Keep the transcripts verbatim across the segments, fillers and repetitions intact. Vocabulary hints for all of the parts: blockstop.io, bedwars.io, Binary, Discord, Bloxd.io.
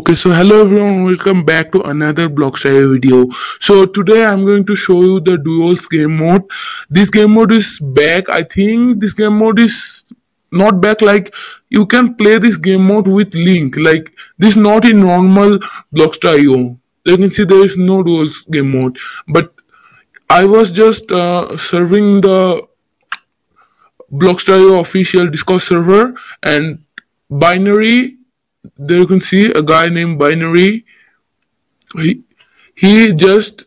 Okay, so hello everyone, welcome back to another Bloxd dot i o video. So today I'm going to show you the duels game mode. This game mode is back. I think this game mode is not back, like you can play this game mode with link. Like this is not in normal Bloxd dot i o. You can see there is no duels game mode. But I was just uh, serving the Bloxd dot i o official Discord server, and Binary, there you can see a guy named Binary, he, he just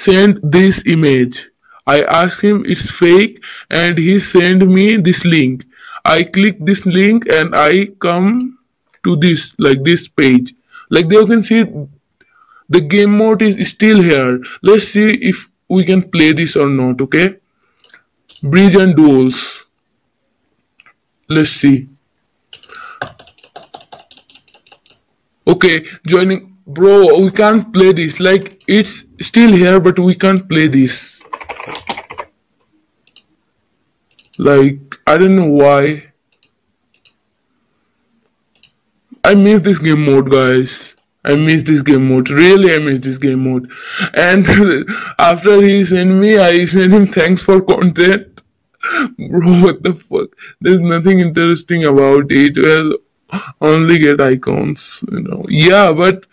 sent this image. I asked him it's fake and he sent me this link. I click this link and I come to this, like this page. Like there you can see the game mode is still here. Let's see if we can play this or not. Okay, bridge and duels, let's see. Okay, joining, bro, we can't play this, like it's still here but we can't play this. Like I don't know why. I miss this game mode, guys. I miss this game mode, really. I miss this game mode. And after he sent me, I sent him thanks for content. Bro, what the fuck, there's nothing interesting about it. Well, only get icons, you know. Yeah, but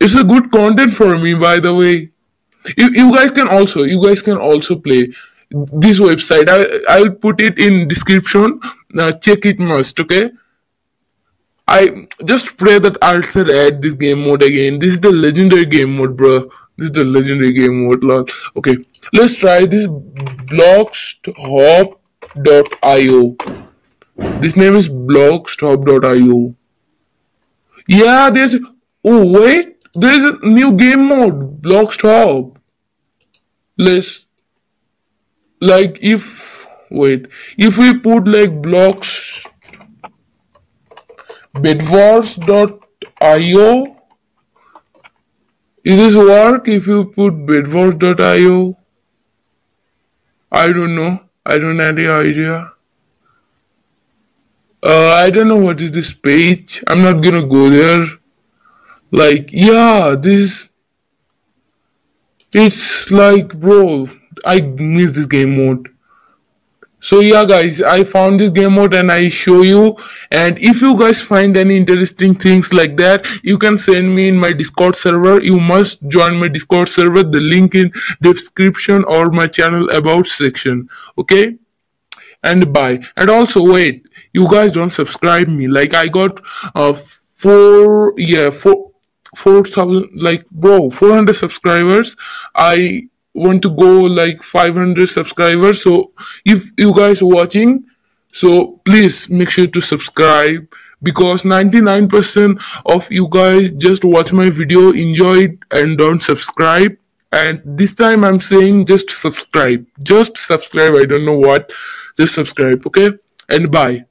it's a good content for me, by the way. You, you guys can also, you guys can also play this website. I, I'll put it in description. Now check it must, okay? I just pray that Arthur add this game mode again. This is the legendary game mode, bro. This is the legendary game mode, lol. Okay, let's try this blockstop dot i o. This name is blockstop dot i o. Yeah, there's, oh wait, there's a new game mode, blockstop. Let's, like if, wait, if we put like blocks, bedwars dot i o, is this work if you put bedwars dot i o? I don't know, I don't have any idea. Uh, I don't know what is this page. I'm not gonna go there. Like, yeah, this... It's like, bro, I miss this game mode. So yeah, guys, I found this game mode and I show you. And if you guys find any interesting things like that, you can send me in my Discord server. You must join my Discord server. The link in description or my channel about section. Okay? And bye. And also, wait. You guys don't subscribe me. Like I got uh four yeah four four thousand, like bro, four hundred subscribers. I want to go like five hundred subscribers. So if you guys are watching, so please make sure to subscribe, because ninety-nine percent of you guys just watch my video, enjoy it, and don't subscribe. And this time I'm saying just subscribe, just subscribe. I don't know what, just subscribe. Okay, and bye.